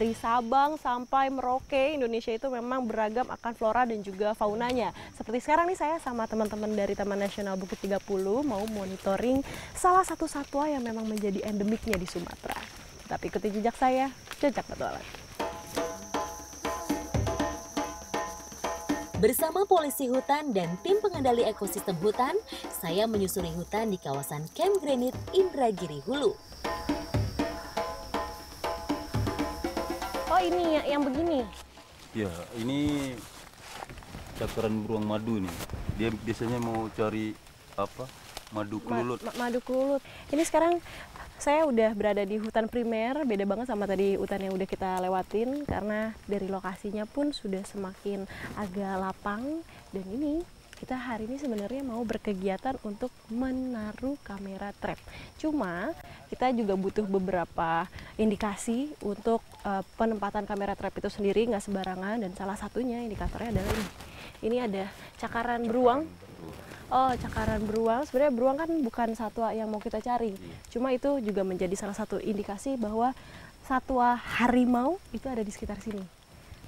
dari Sabang sampai Merauke, Indonesia itu memang beragam akan flora dan juga faunanya. Seperti sekarang nih saya sama teman-teman dari Taman Nasional Bukit 30 mau monitoring salah satu satwa yang memang menjadi endemiknya di Sumatera. Tapi ikuti jejak saya, Jejak Petualang. Bersama polisi hutan dan tim pengendali ekosistem hutan, saya menyusuri hutan di kawasan Camp Granite Indragiri Hulu. Oh ini yang begini? Ya, ini cakaran beruang madu nih. Dia biasanya mau cari apa? Madu kelulut. Madu kelulut. Ini sekarang saya udah berada di hutan primer, beda banget sama tadi hutan yang udah kita lewatin karena dari lokasinya pun sudah semakin agak lapang. Dan ini kita hari ini sebenarnya mau berkegiatan untuk menaruh kamera trap. Cuma kita juga butuh beberapa indikasi untuk penempatan kamera trap itu sendiri, nggak sembarangan, dan salah satunya indikatornya adalah ini. Ini ada cakaran beruang. Oh, cakaran beruang. Sebenarnya beruang kan bukan satwa yang mau kita cari. Cuma itu juga menjadi salah satu indikasi bahwa satwa harimau itu ada di sekitar sini.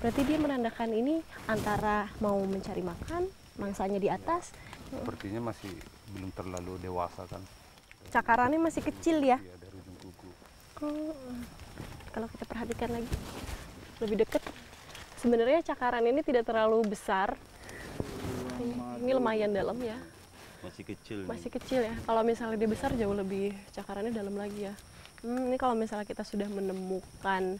Berarti dia menandakan ini antara mau mencari makan, mangsanya di atas. Sepertinya masih belum terlalu dewasa kan. Cakarannya masih kecil ya? Iya, dari ujung kuku. Kalau kita perhatikan lagi, lebih dekat. Sebenarnya cakaran ini tidak terlalu besar. Ini lumayan dalam ya. Masih kecil. Masih kecil ya. Kalau misalnya dia besar jauh lebih cakarannya dalam lagi ya. Ini kalau misalnya kita sudah menemukan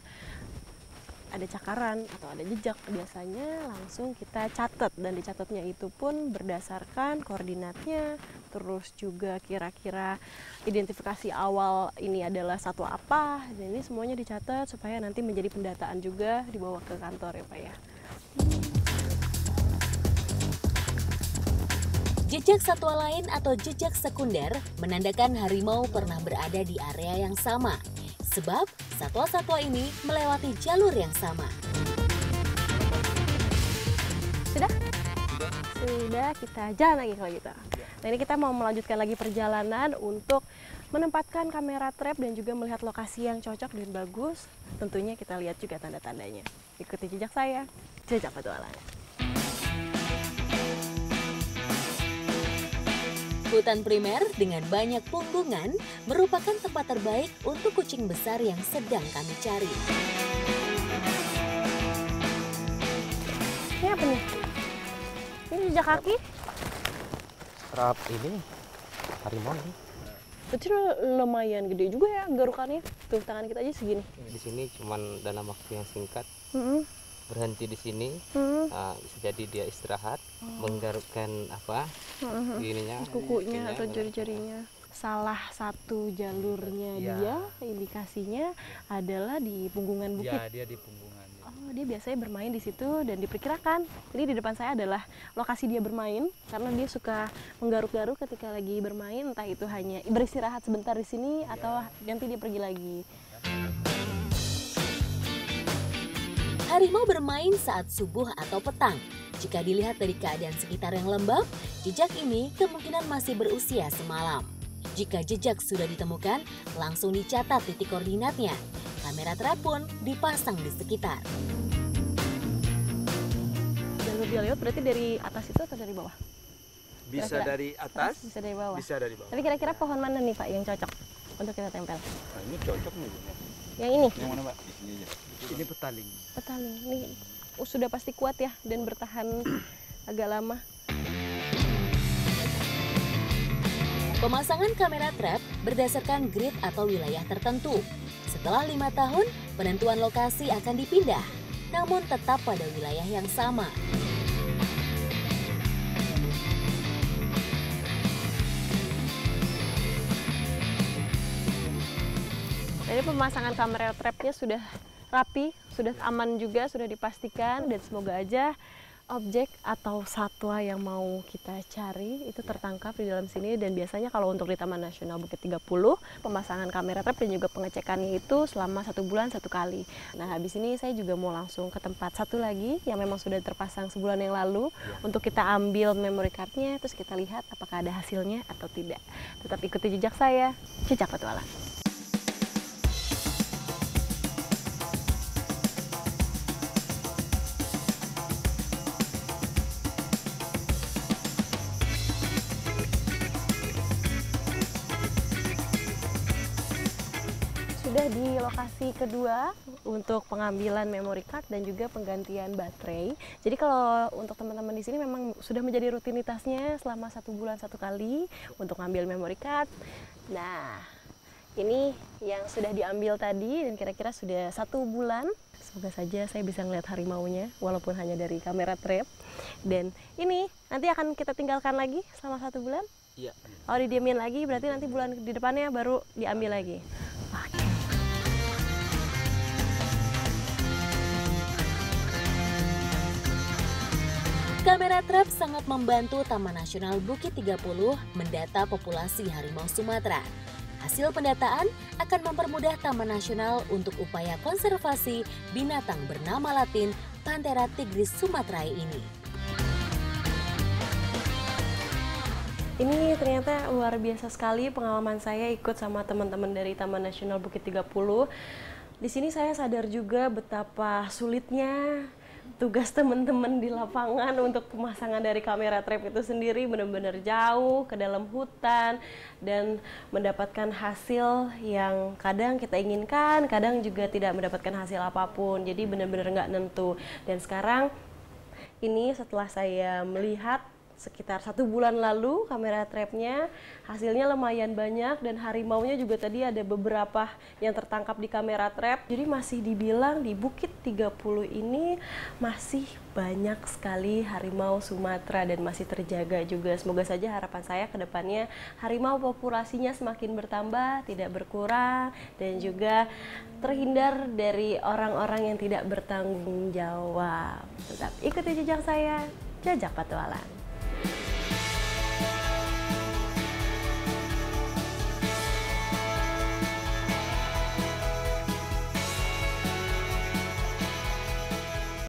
ada cakaran atau ada jejak, biasanya langsung kita catat, dan dicatatnya itu pun berdasarkan koordinatnya, terus juga kira-kira identifikasi awal ini adalah satwa apa. Dan ini semuanya dicatat supaya nanti menjadi pendataan juga dibawa ke kantor ya Pak ya. Jejak satwa lain atau jejak sekunder menandakan harimau pernah berada di area yang sama, sebab satwa-satwa ini melewati jalur yang sama. Sudah? Sudah, kita jalan lagi kalau gitu. Nah ini kita mau melanjutkan lagi perjalanan untuk menempatkan kamera trap dan juga melihat lokasi yang cocok dan bagus. Tentunya kita lihat juga tanda-tandanya. Ikuti jejak saya, Jejak Petualang. Hutan primer dengan banyak punggungan merupakan tempat terbaik untuk kucing besar yang sedang kami cari. Ini apa nih? Ini jejak kaki? Serap ini, harimau ini. Itu lumayan gede juga ya garukannya. Tuh tangan kita aja segini. Di sini cuman dalam waktu yang singkat. Berhenti di sini, bisa jadi dia istirahat, menggarukkan apa, kukunya atau jari-jarinya. Salah satu jalurnya dia, indikasinya adalah di punggungan bukit. Ya, dia di punggungan. Ya. Oh, dia biasanya bermain di situ dan diperkirakan. Jadi di depan saya adalah lokasi dia bermain, karena dia suka menggaruk-garuk ketika lagi bermain, entah itu hanya beristirahat sebentar di sini atau nanti dia pergi lagi. Harimau bermain saat subuh atau petang. Jika dilihat dari keadaan sekitar yang lembab, jejak ini kemungkinan masih berusia semalam. Jika jejak sudah ditemukan, langsung dicatat titik koordinatnya. Kamera trap pun dipasang di sekitar. Jalur dia lewat berarti dari atas itu atau dari bawah? Bisa kira-kira dari atas, bisa dari bawah. Bisa dari bawah. Tapi kira-kira pohon mana nih Pak yang cocok untuk kita tempel? Nah, ini cocok nih. Yang ini? Yang mana Pak? Di sini aja. Ini petaling. Petaling, ini sudah pasti kuat ya dan bertahan agak lama. Pemasangan kamera trap berdasarkan grid atau wilayah tertentu. Setelah 5 tahun, penentuan lokasi akan dipindah, namun tetap pada wilayah yang sama. Jadi pemasangan kamera trapnya sudah rapi, sudah aman juga, sudah dipastikan, dan semoga aja objek atau satwa yang mau kita cari itu tertangkap di dalam sini. Dan biasanya kalau untuk di Taman Nasional Bukit 30, pemasangan kamera trap dan juga pengecekannya itu selama 1 bulan 1 kali. Nah habis ini saya juga mau langsung ke tempat satu lagi yang memang sudah terpasang sebulan yang lalu untuk kita ambil memory cardnya, terus kita lihat apakah ada hasilnya atau tidak. Tetap ikuti jejak saya, Jejak Petualang. sudah di lokasi kedua untuk pengambilan memory card dan juga penggantian baterai. Jadi kalau untuk teman-teman di sini memang sudah menjadi rutinitasnya selama 1 bulan 1 kali untuk ngambil memory card. Nah, ini yang sudah diambil tadi dan kira-kira sudah 1 bulan. Semoga saja saya bisa melihat harimaunya walaupun hanya dari kamera trap. Dan ini nanti akan kita tinggalkan lagi selama 1 bulan. Iya. Oh, didiemin lagi, berarti nanti bulan di depannya baru diambil lagi. Oke. Kamera trap sangat membantu Taman Nasional Bukit 30 mendata populasi harimau Sumatera. Hasil pendataan akan mempermudah Taman Nasional untuk upaya konservasi binatang bernama latin Panthera tigris Sumatera ini. Ini ternyata luar biasa sekali pengalaman saya ikut sama teman-teman dari Taman Nasional Bukit 30. Di sini saya sadar juga betapa sulitnya tugas teman-teman di lapangan untuk pemasangan dari kamera trap itu sendiri, benar-benar jauh ke dalam hutan dan mendapatkan hasil yang kadang kita inginkan, kadang juga tidak mendapatkan hasil apapun. Jadi benar-benar nggak nentu. Dan sekarang ini setelah saya melihat sekitar 1 bulan lalu kamera trapnya, hasilnya lumayan banyak dan harimaunya juga tadi ada beberapa yang tertangkap di kamera trap. Jadi masih dibilang di Bukit 30 ini masih banyak sekali harimau Sumatera dan masih terjaga juga. Semoga saja harapan saya ke depannya harimau populasinya semakin bertambah, tidak berkurang, dan juga terhindar dari orang-orang yang tidak bertanggung jawab. Tetap ikuti jejak saya, Jejak Petualang.